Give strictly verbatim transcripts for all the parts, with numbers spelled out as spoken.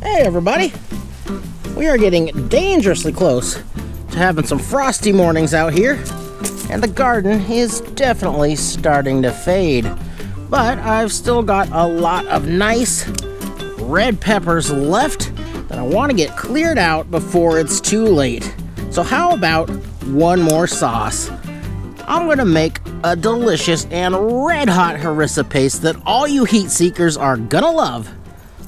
Hey everybody, we are getting dangerously close to having some frosty mornings out here, and the garden is definitely starting to fade. But I've still got a lot of nice red peppers left that I want to get cleared out before it's too late. So how about one more sauce? I'm going to make a delicious and red hot harissa paste that all you heat seekers are going to love.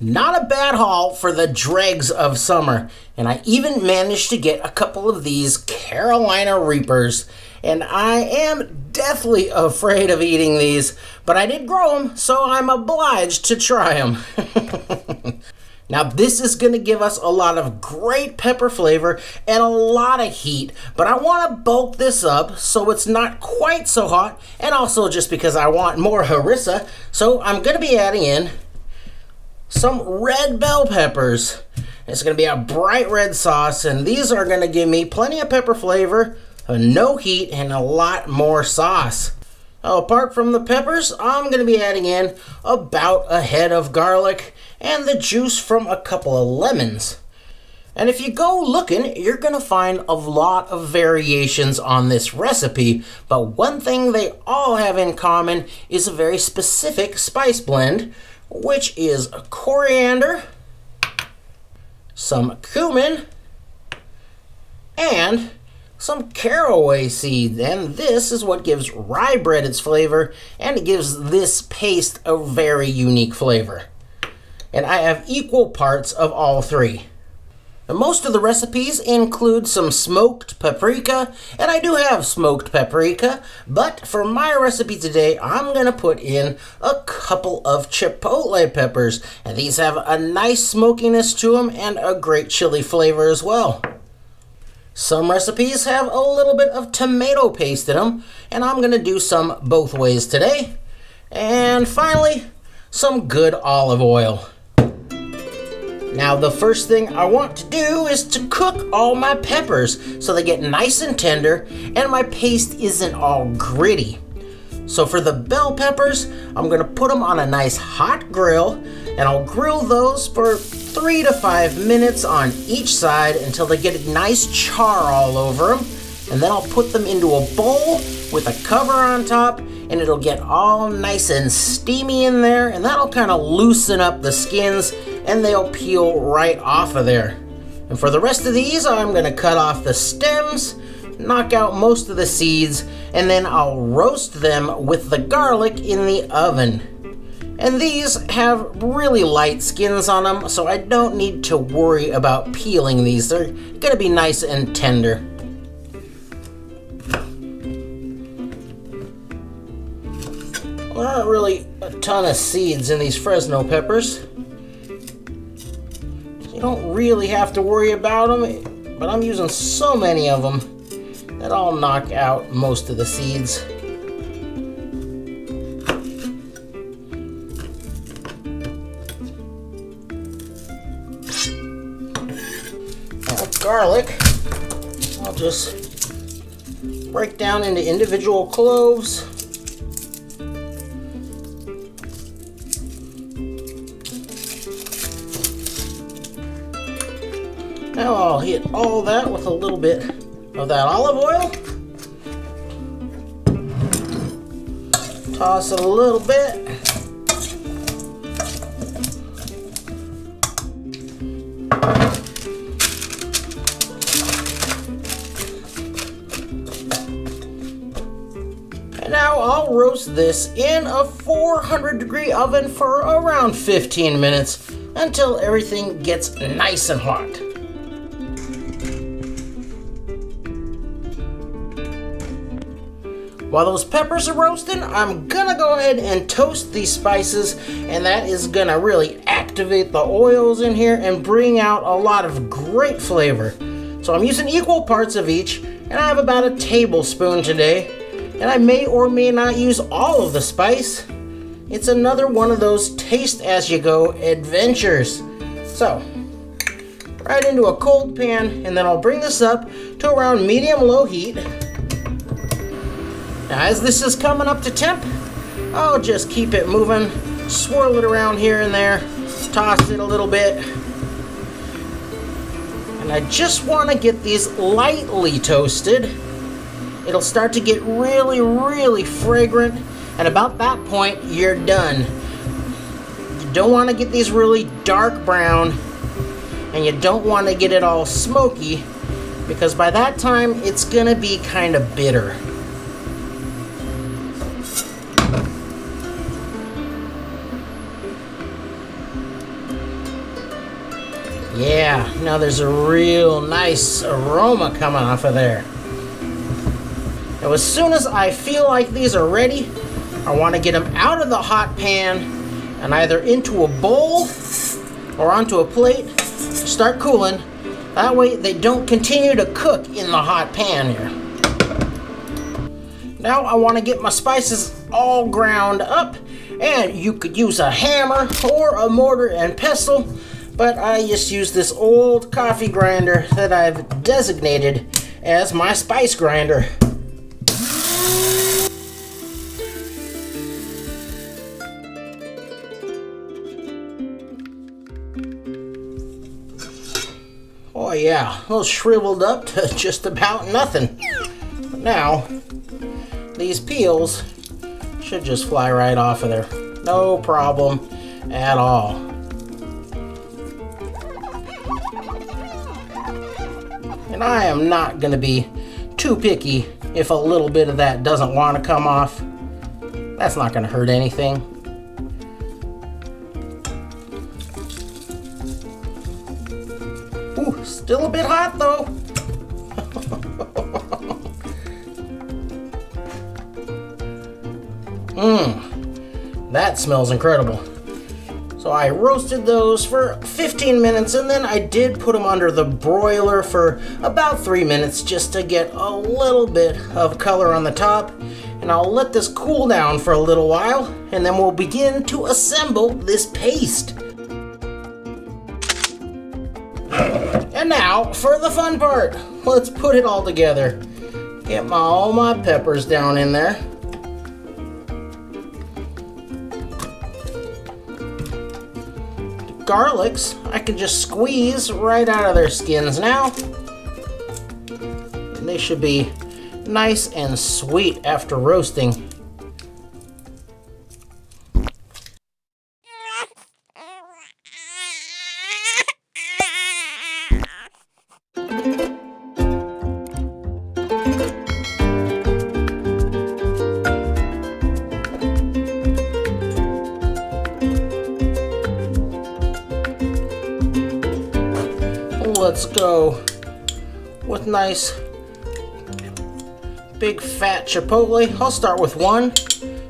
Not a bad haul for the dregs of summer, and I even managed to get a couple of these Carolina Reapers, and I am deathly afraid of eating these, but I did grow them, so I'm obliged to try them. Now this is going to give us a lot of great pepper flavor and a lot of heat, but I want to bulk this up so it's not quite so hot, and also just because I want more harissa, so I'm going to be adding in some red bell peppers. It's going to be a bright red sauce, and these are going to give me plenty of pepper flavor, no heat, and a lot more sauce. Apart from the peppers, I'm going to be adding in about a head of garlic and the juice from a couple of lemons. And if you go looking, you're going to find a lot of variations on this recipe, but one thing they all have in common is a very specific spice blend, which is coriander, some cumin, and some caraway seeds, and this is what gives rye bread its flavor, and it gives this paste a very unique flavor. And I have equal parts of all three. And most of the recipes include some smoked paprika, and I do have smoked paprika, but for my recipe today, I'm gonna put in a couple of chipotle peppers, and these have a nice smokiness to them and a great chili flavor as well. Some recipes have a little bit of tomato paste in them, and I'm gonna do some both ways today. And finally, some good olive oil. Now the first thing I want to do is to cook all my peppers so they get nice and tender and my paste isn't all gritty. So for the bell peppers, I'm gonna put them on a nice hot grill, and I'll grill those for three to five minutes on each side until they get a nice char all over them, and then I'll put them into a bowl with a cover on top, and it'll get all nice and steamy in there, and that'll kind of loosen up the skins and they'll peel right off of there. And for the rest of these, I'm gonna cut off the stems, knock out most of the seeds, and then I'll roast them with the garlic in the oven. And these have really light skins on them, so I don't need to worry about peeling these. They're gonna be nice and tender. There aren't really a ton of seeds in these Fresno peppers, so you don't really have to worry about them, but I'm using so many of them that I'll knock out most of the seeds. Now with garlic, I'll just break down into individual cloves. Now I'll hit all that with a little bit of that olive oil. Toss it a little bit. And now I'll roast this in a four hundred degree oven for around fifteen minutes until everything gets nice and hot. While those peppers are roasting, I'm gonna go ahead and toast these spices, and that is gonna really activate the oils in here and bring out a lot of great flavor. So I'm using equal parts of each, and I have about a tablespoon today, and I may or may not use all of the spice, It's another one of those taste-as-you-go adventures. So, right into a cold pan, and then I'll bring this up to around medium-low heat. Now, as this is coming up to temp, I'll just keep it moving, swirl it around here and there, toss it a little bit. And I just want to get these lightly toasted. It'll start to get really, really fragrant, and about that point, you're done. You don't want to get these really dark brown, and you don't want to get it all smoky, because by that time, it's going to be kind of bitter. Yeah, now there's a real nice aroma coming off of there. Now, as soon as I feel like these are ready, I want to get them out of the hot pan and either into a bowl or onto a plate, start cooling. That way they don't continue to cook in the hot pan here. Now I want to get my spices all ground up, and you could use a hammer or a mortar and pestle, but I just use this old coffee grinder that I've designated as my spice grinder. Oh yeah, those shriveled up to just about nothing. But now, these peels should just fly right off of there. No problem at all. And I am not going to be too picky if a little bit of that doesn't want to come off. That's not going to hurt anything. Ooh, still a bit hot though. Mmm, that smells incredible. So I roasted those for fifteen minutes, and then I did put them under the broiler for about three minutes just to get a little bit of color on the top. And I'll let this cool down for a little while, and then we'll begin to assemble this paste. And now for the fun part. Let's put it all together. Get my, all my peppers down in there. Garlics, I can just squeeze right out of their skins now. And they should be nice and sweet after roasting. Let's go with nice big fat chipotle. I'll start with one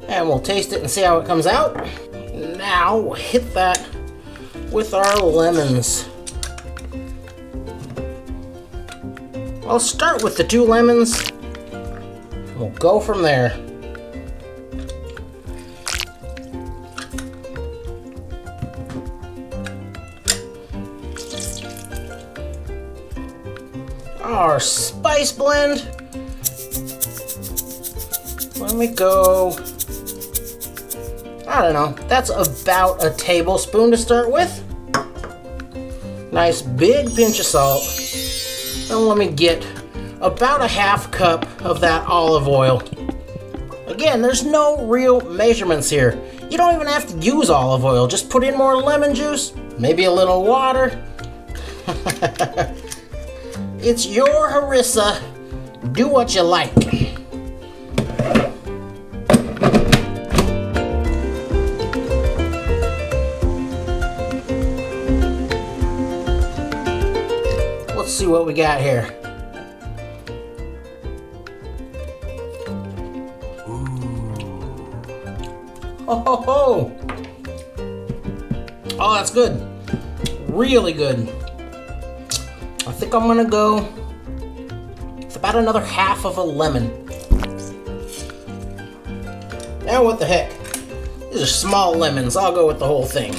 and we'll taste it and see how it comes out. Now we'll hit that with our lemons. I'll start with the two lemons. We'll go from there. Our spice blend. Let me go, I don't know, that's about a tablespoon to start with. Nice big pinch of salt. And let me get about a half cup of that olive oil. Again, there's no real measurements here. You don't even have to use olive oil. Just put in more lemon juice, maybe a little water. It's your Harissa. Do what you like. Let's see what we got here. Oh, ho, ho. Oh, that's good. Really good. I think I'm gonna go with about another half of a lemon. Now what the heck? These are small lemons. I'll go with the whole thing.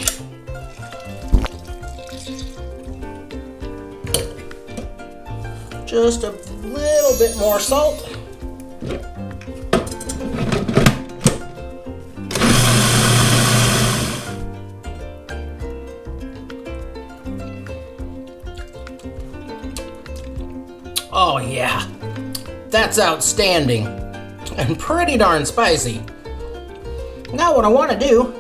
Just a little bit more salt. Oh yeah, that's outstanding and pretty darn spicy. Now what I want to do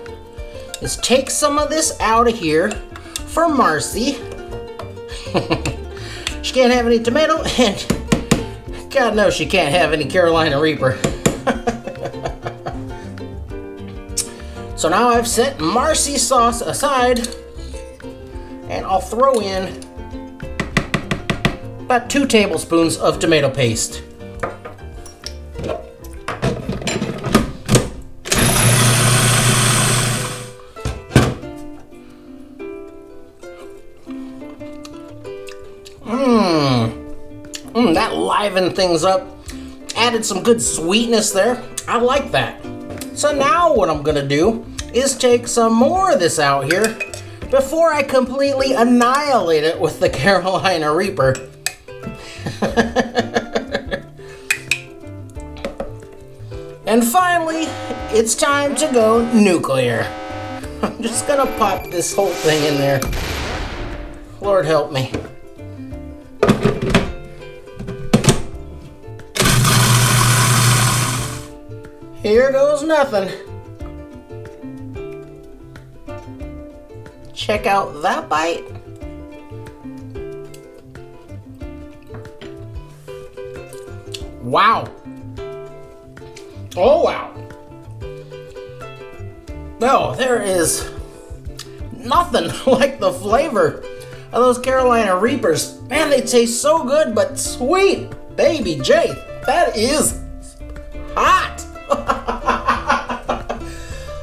is take some of this out of here for Marcy. She can't have any tomato and God knows she can't have any Carolina Reaper. So now I've set Marcy's sauce aside and I'll throw in about two tablespoons of tomato paste. Mmm. Mmm, that livened things up. Added some good sweetness there. I like that. So now what I'm gonna do is take some more of this out here before I completely annihilate it with the Carolina Reaper. And finally, it's time to go nuclear. I'm just gonna pop this whole thing in there. Lord help me. Here goes nothing. Check out that bite. Wow. Oh, wow. No, there is nothing like the flavor of those Carolina Reapers. Man, they taste so good, but sweet baby Jay, that is hot.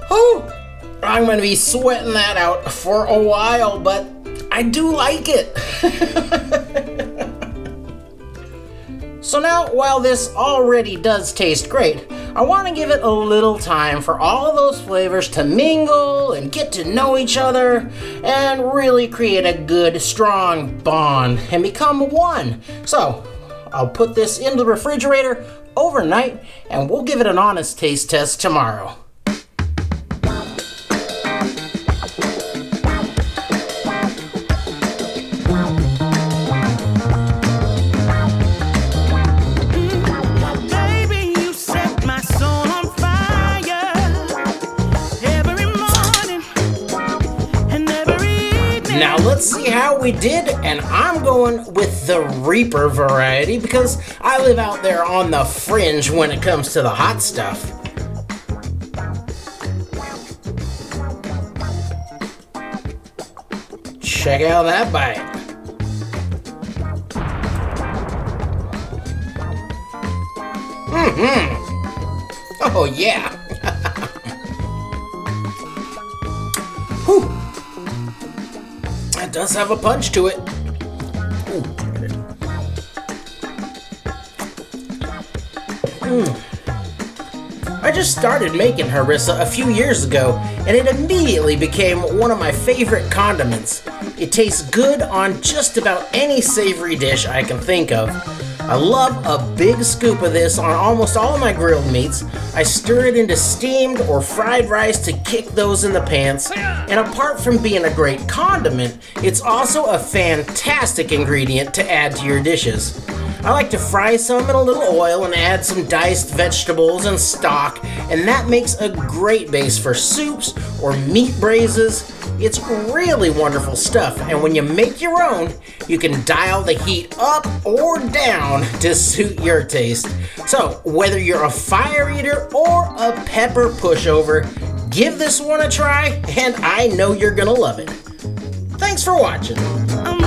Whew. I'm going to be sweating that out for a while, but I do like it. So now, while this already does taste great, I want to give it a little time for all of those flavors to mingle and get to know each other and really create a good, strong bond and become one. So I'll put this into the refrigerator overnight and we'll give it an honest taste test tomorrow. Now let's see how we did, and I'm going with the Reaper variety because I live out there on the fringe when it comes to the hot stuff. Check out that bite. Mm-hmm. Oh yeah. Whew. That does have a punch to it. Ooh. Mm. I just started making harissa a few years ago, and it immediately became one of my favorite condiments. It tastes good on just about any savory dish I can think of. I love a big scoop of this on almost all of my grilled meats. I stir it into steamed or fried rice to kick those in the pants. And apart from being a great condiment, it's also a fantastic ingredient to add to your dishes. I like to fry some in a little oil and add some diced vegetables and stock, and that makes a great base for soups or meat braises. It's really wonderful stuff, and when you make your own, you can dial the heat up or down to suit your taste. So, whether you're a fire eater or a pepper pushover, give this one a try, and I know you're gonna love it. Thanks for watching.